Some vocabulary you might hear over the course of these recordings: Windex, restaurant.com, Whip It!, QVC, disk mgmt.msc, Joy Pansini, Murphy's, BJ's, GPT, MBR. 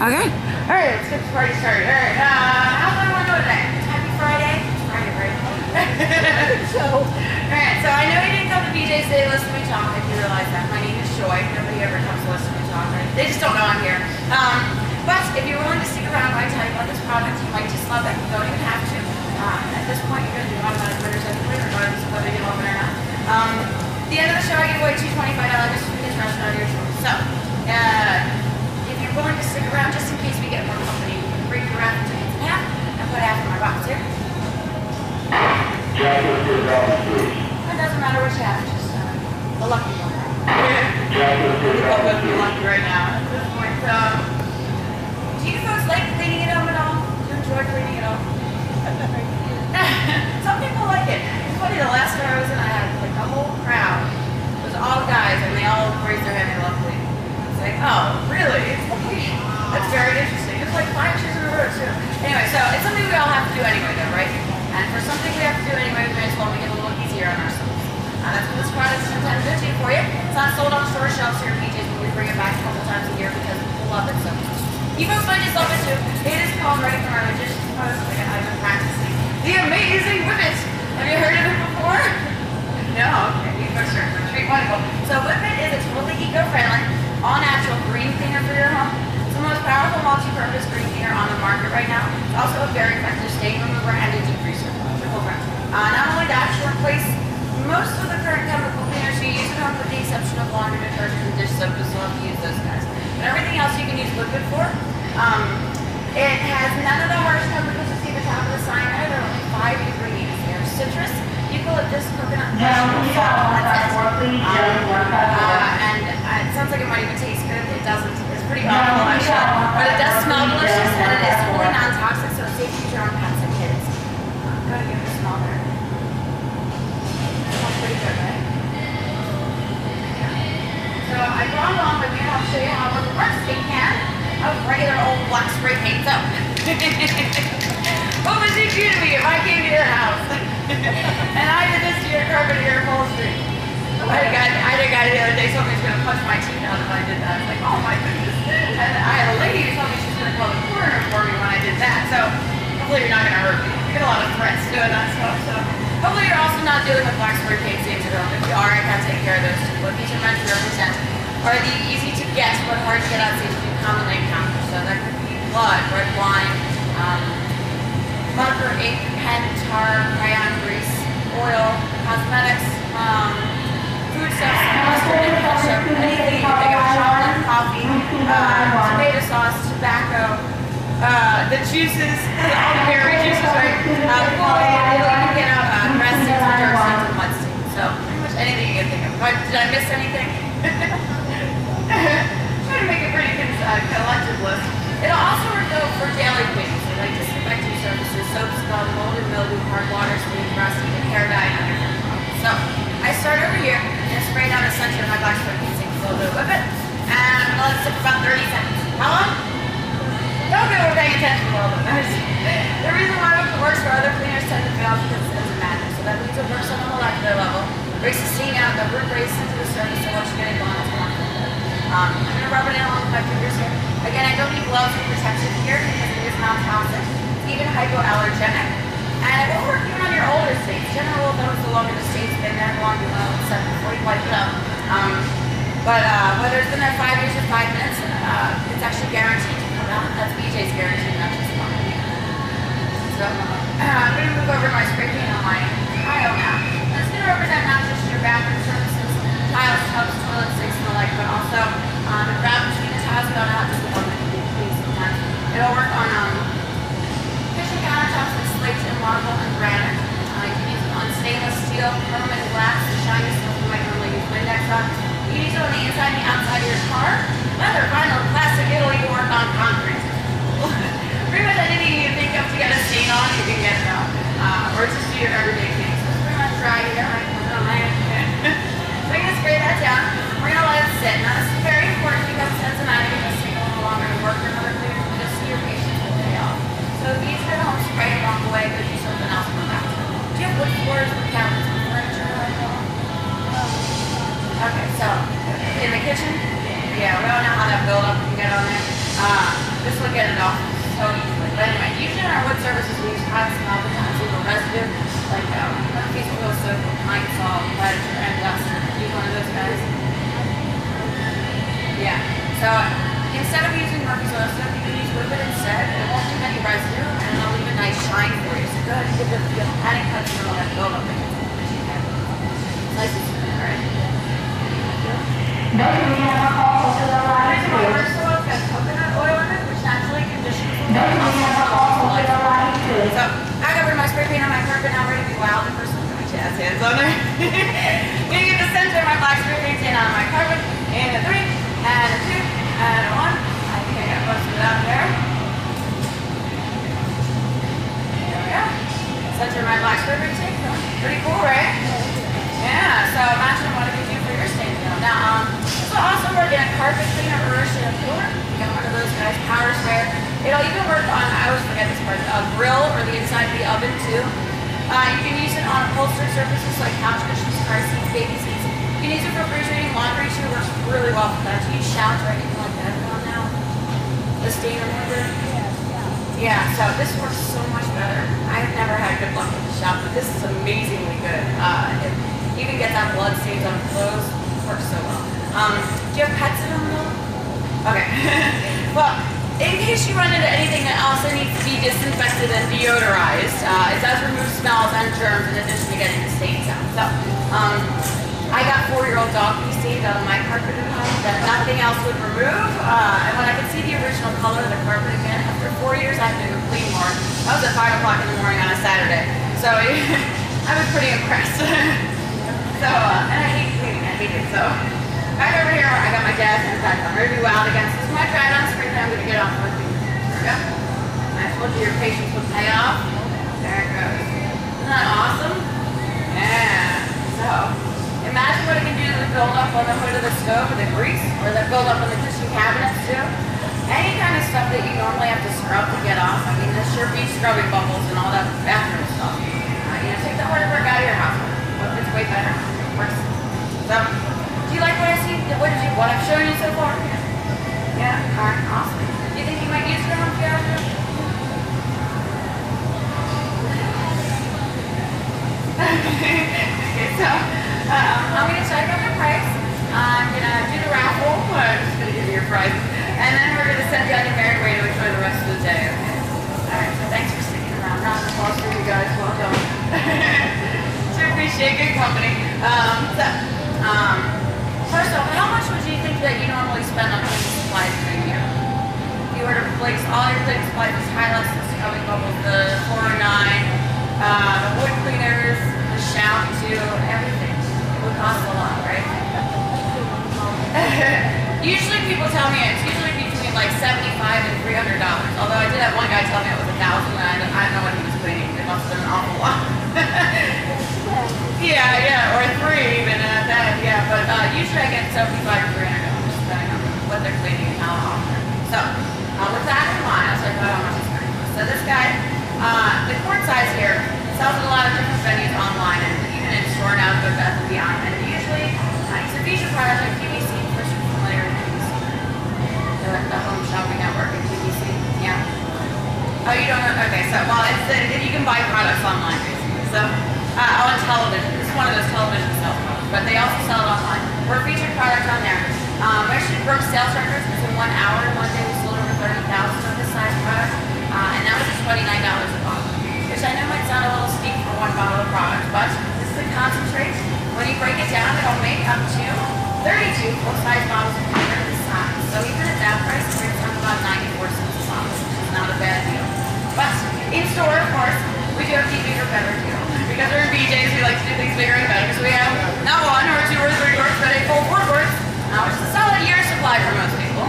Okay. All right, let's get the party started. All right. How's everyone doing today? Happy Friday. Friday. So, all right. So I know you didn't come to BJ's today to listen to me talk. If you realize that, my name is Joy. Nobody ever comes to listen to me talk. Right? They just don't know I'm here. But if you're willing to stick around, I tell you about this product, you might just love it. You don't even have to. At this point, you're going to do automatic orders anyway, regardless of whether you love it or not. At the end of the show, I give away $225 just for this restaurant here. So. If you're willing to stick around, just in case we get more company, you can break your raffle tickets in half and put half in my box here. It doesn't matter which half, just the lucky one. We're both going to be lucky right now at this point. So, do you folks like cleaning it up at all? Do you enjoy cleaning it up? Some people like it. It's funny, the last time I was in, I had like a whole crowd. It was all guys, and they all raised their hand and loved cleaning. Like, oh, really? Okay. That's very interesting. It's like 5 years in a row, too. Anyway, so it's something we all have to do anyway, though, right? And for something we have to do anyway, we might as well make it a little easier on ourselves. That's what this product is intended to do for you. It's not sold on store shelves here at BJ's, but we bring it back a couple times a year because we love it so much. You folks might just love it, too. It is called right from our magician's post. I've been practicing the amazing Whip It. Have you heard of it before? No? Okay, you folks are a treat. Wonderful. So Whip It is totally eco-friendly, all-natural green cleaner for your home. It's the most powerful multi-purpose green cleaner on the market right now. It's also a very effective stain remover and a degreaser. Not only that, to replace most of the current chemical cleaners you use at home, with the exception of laundry detergent and dish soap, because you love to use those guys. But everything else you can use liquid for. It has none of the harsh chemicals you see at the top of the sign. There are only 5 ingredients here: citrus, eucalyptus, coconut, salt. That's it. It sounds like it might even taste good. It doesn't. It's pretty awful, actually. But it does smell delicious, and it is totally non-toxic, so it's safe to use your own pets and kids. I'm going to give it a smell there. It smells pretty good, right? Yeah. So I brought along with me, and I'll show you how it works. A can of regular old black spray paint. So, what would you do to me if I came to your house? And I did this to your carpet or your upholstery. I had a guy the other day told me he was going to punch my teeth out if I did that. I was like, oh my goodness. And I had a lady who told me she was going to call the coroner for me when I did that. So hopefully you're not going to hurt me. You get a lot of threats doing that stuff. So hopefully you're also not dealing with black spray paint stains at home. If you are, I can take care of those too. Location measure represent are the easy to guess but hard to get out stains you commonly encounter. So that could be blood, red wine, marker, ink, pen, tar, crayon, grease, oil, cosmetics, food stuffs, mustard, ketchup, anything you can think of, chocolate, coffee, tomato sauce, tobacco, the juices, all the berry juices, right? You can get out grass seeds, dark seeds, and mud seeds. So pretty much anything you can think of. Did I miss anything? I'm trying to make a pretty good collective list. It'll also work though for daily cleaning, so like disinfecting surfaces, soaps, scum, molded mildew, hard water, sweet rust, and hair dye, and everything. So I start over here and spray down the center of my black spray paint a little bit with it, and I'm going to let it sit for about 30 seconds. How long? Don't do it, we're paying attention a little bit. The reason why it works for other cleaners tend to fail because it doesn't matter. So that leads to worse on the molecular level, breaks the steam out, the root race into the surface, so once you get it going, it's going to I'm going to rub it in along with my fingers here. Again, I don't need gloves for protection here because it is non-toxic. It's even hypoallergenic. And it won't work even on your older stains. Generally, those the longer the stains have been there, the longer they'll set before you wipe it up. But whether it's been there 5 years or 5 minutes, it's actually guaranteed to come out. That's BJ's guarantee, not just mine. So I'm going to move over to my spray paint on my tile now. That's going to represent not just your bathroom surfaces, tiles, tubs, toilets, sinks, and the like, but also the ground between the tiles going out to the oven. It'll work on kitchen countertops, and marble and granite. You can use it on stainless steel, permanent glass, and shiny stuff you might normally use Windex on. You can use it on the inside and the outside of your car, leather, vinyl, plastic, it'll even work on concrete. Pretty much anything you think of to get a stain on, you can get it out. Or just do your everyday things. So it's pretty much dry here, right? So we're going to spray that down. We're going to let it sit. Now this is very important because it doesn't matter if it's a little longer to work or another cleaner. Just see your patience will pay off. So if you get home, spray it along the way, but do something else from that. Do you have wood floors or cabinets or furniture right now? Okay, so in the kitchen? Yeah, we all know how that buildup can get on there. This would get it off so easily. But anyway, usually in our wood services we use hot smell, but sometimes leave a residue, like a piece of oil soap, pine salt, ledger, and duster. Use one of those guys. Yeah. So instead of using Murphy's oil soap, you can use Whip It instead. It won't leave any residue, and it'll leave a nice shine for you. So go ahead and give it a adding texture on that buildup. Nice and smooth, right? Then we have all to the last one. So I got rid of my spray paint on my carpet, now I'm ready to be wild. The first one's going to jazz hands on her. Gonna get the center of my black spray paint in on my carpet. And a 3, and a 2, and a 1. I think I got most of it out there. There we go. Center of my black spray paint. Pretty cool, right? Yeah, so imagine what it could do for your stain now. So also we're getting a carpet cleaner or a cooler. You got one of those guys, power sprayer. It'll even work on, I always forget this part, a grill or the inside of the oven too. You can use it on upholstered surfaces like couch cushions, car seats, baby seats. You can use it for refrigerating laundry too. It works really well for that. Do you shout or anything like that on now? The stain remover? Yeah, so this works so much better. I've never had good luck with the shop, but this is amazingly good. You can get that blood stains on clothes. It works so well. Do you have pets at home though? Okay. Well, in case you run into anything that also needs to be disinfected and deodorized, it does remove smells and germs in addition to getting the stains out. So, I got 4-year-old dog pee stains on my carpet at home that nothing else would remove. And when I could see the original color of the carpet again, after 4 years, I had to clean more. That was at 5 o'clock in the morning on a Saturday. So, I was pretty impressed. So, and I hate cleaning, I hate it. So, right over here, I got my jazz hands back on. I'm going to be wild again. So, I tried on spray paint, I'm going to get off my feet. There we go. I told you your patience will pay off. There it goes. Isn't that awesome? Yeah. So, imagine what it can do to the buildup on the hood of the stove or the grease, or the buildup on the kitchen cabinets too. Any kind of stuff that you normally have to scrub to get off. I mean, this sure beats scrubbing bubbles and all that bathroom stuff. You know, take the hard work out of your house. It's way better. It works. So, do you like what I see? What I've shown you so far? Yeah, awesome. Do you think you might use it on the bathroom? Okay, so I'm going to check on the price. I'm going to do the raffle. I'm just going to give you your price. And then we're going to send you on your merry way to enjoy the rest of the day. Okay. Alright, so thanks for sticking around. Round of applause for you guys. Well done. Sure appreciate good company. First off, how much would you think that you normally spend on supplies in here? If you were to replace all your cleaning supplies, highlights, the scrubbing bubbles, the 409, the wood cleaners, the shout too, everything. It would cost a lot, right? Usually people tell me it's usually between like $75 and $300. Although I did have one guy tell me it was $1,000, and I don't know what he was cleaning. It must have been an awful lot. Yeah, or 3 even at that. Yeah, but usually I get $75 or $300 depending on what they're cleaning and how often. So with that in mind, I was like, oh, how much is going to cost? So this guy, the quart size here, sells at a lot of different venues online and even in store now, Good Bath and Beyond. And usually, it's a feature product like QVC, which you're familiar with QVC. The Home Shopping Network and QVC. Yeah. Oh, you don't know? Okay, so well, it's you can buy products online basically. So on television. It's one of those television sales products, but they also sell it online. We're a featured product on there. We actually broke sales records because in 1 hour, one day we sold over 30,000 of this size product, and that was $29 a bottle, which I know might sound a little steep for one bottle of product, but this is a concentrate. When you break it down, it'll make up to 32 full-size bottles of water this size. So even at that price, we're going to talk about 94 cents a bottle, which is not a bad deal. But in store, of course, we do have the bigger, better deal. Because we're in BJ's, we like to do things bigger and better. So we have not 1 or 2 or 3 quarts, but a full 4 quarts, which is a solid year's supply for most people.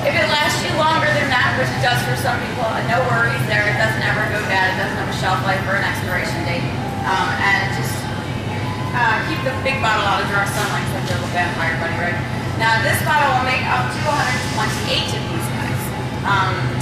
If it lasts you longer than that, which it does for some people, no worries there. It doesn't ever go bad. It doesn't have a shelf life or an expiration date. And just keep the big bottle out of direct sunlight, like a little vampire buddy, right? Now this bottle will make up to 128 of these guys.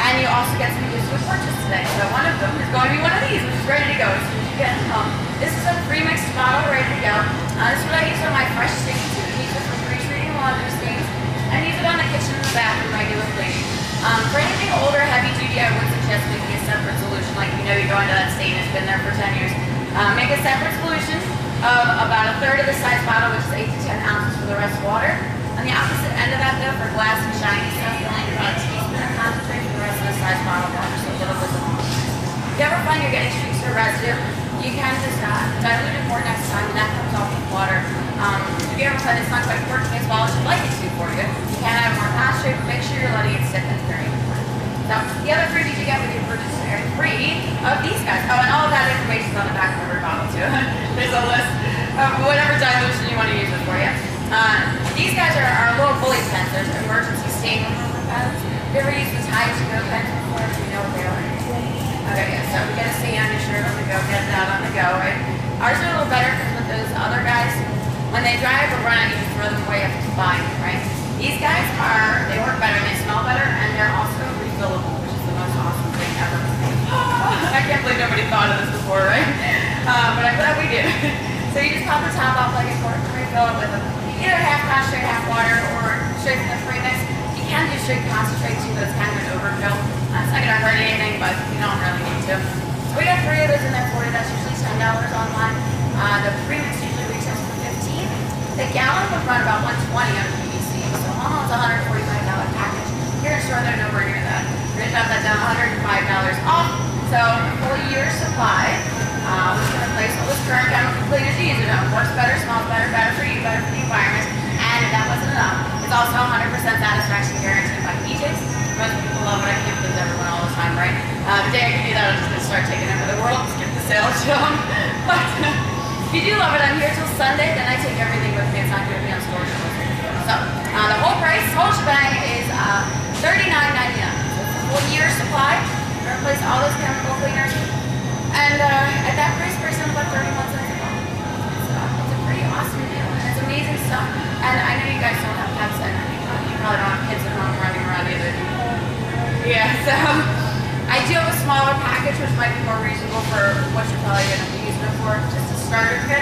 And you also get some useful purchase today. So one of them is going to be one of these, which is ready to go as soon as you get home. This is a pre-mixed bottle ready to go. This is what I use on my fresh stains. You can use it for pre-treating laundry stains. I use it on the kitchen and the bathroom regular cleaning. For anything older, heavy duty, I would suggest making a separate solution. Like, you know, you're going to that state and it's been there for 10 years. Make a separate solution of about a third of the size bottle, which is 8 to 10 ounces for the rest water. On the opposite end of that, though, for glass and shiny stuff, you only need about a teaspoon of concentrate for the rest of the size bottle water, so a little bit more. If you ever find you're getting streaks or residue, you can just dilute it more next time, and that comes off with water. If you ever find it's not quite working as well as you'd like it to for you, you can add more concentrate, but make sure you're letting it sit in very important. Now, the other freebies you get with your purchase are 3 of these guys. Oh, and all of that information is on the back of every bottle, too. There's a list of whatever dilution you want to use it for you. These guys are our little bully pens. There's emergency stainless pens. Have you ever used the tie-to-go pens before? Do you know what they are? Okay, yeah, so we get a stain on your shirt on the go, get it out on the go, right? Ours are a little better because with those other guys, when they dry up or run out, you can throw them away after you buy them, right? These guys are, they work better, they smell better, and they're also refillable, which is the most awesome thing ever. I can't believe nobody thought of this before, right? But I'm glad we did. So you just pop the top off like a cork and refill it with either half concentrate, half water, or straight from the free mix. You can do straight concentrate too, but it's kind of an overkill. It's not going to hurt anything, but you don't really need to. So we got 3 of those in there for you. That's usually $10 online. The premix usually retails for $15. The gallon would run about $120 on PVC, so almost $145 package. Here in store, they're nowhere near that. We're going to drop that down $105 off. So a full year's supply. We're going to replace all this current chemical cleaners you use. It works better, smells better, better for you, better for the environment. And if that wasn't enough, it's also 100% satisfaction guaranteed by BJ's. Most people love it. I can't please everyone all the time, right? The day I can do that, I'm just going to start taking over the world, skip the sales job. But if you do love it, I'm here till Sunday, then I take everything with me. It's not going to be on store. So the whole price, whole shebang is $39.99. So it's a full year's supply. I replace all those chemical cleaners. And at that price per cent, about 31 cents a month. So it's a pretty awesome deal. And it's amazing stuff. And I know you guys don't have pets, and you probably don't have kids at home running around either. Yeah, so I do have a smaller package which might be more reasonable for what you're probably going to be using it for, just a starter kit.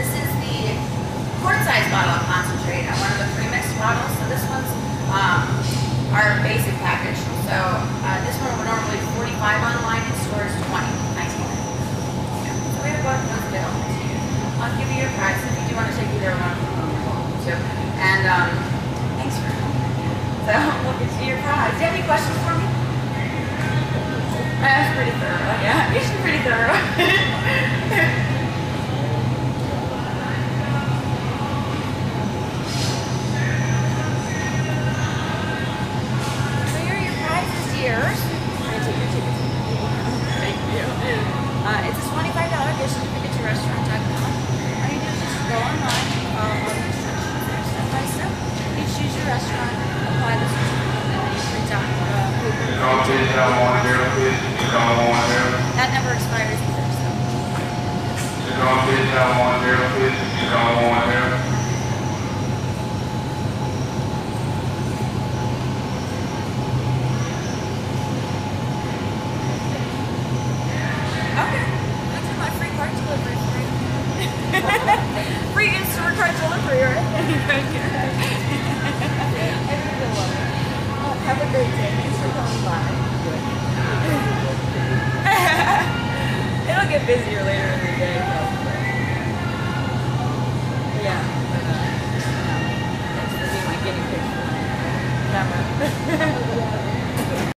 This is the quart-size bottle of concentrate. I wanted the pre-mixed bottles, so this one's our basic package. So this one would normally be $45 online, in stores $20, $19. Yeah. So we have both of those available to you. I'll give you your price if you do want to take either one too. And thanks for coming. So we'll get to your prize. Do you have any questions for me? That's pretty thorough, yeah. You should be pretty thorough. So here are your prizes, dear. I'm going to take your tickets. Thank you. It's a $25 gift certificate to restaurant.com. All you do is just go online and follow all the instructions there step by step. You choose your restaurant. That never expires either, so. Okay, that's my free card delivery for you. Free in-store card delivery, right? I really love it. Oh, have a great day. Thanks for coming by. It'll get busier later in the day, probably. Yeah, but thanks for being my guinea pig.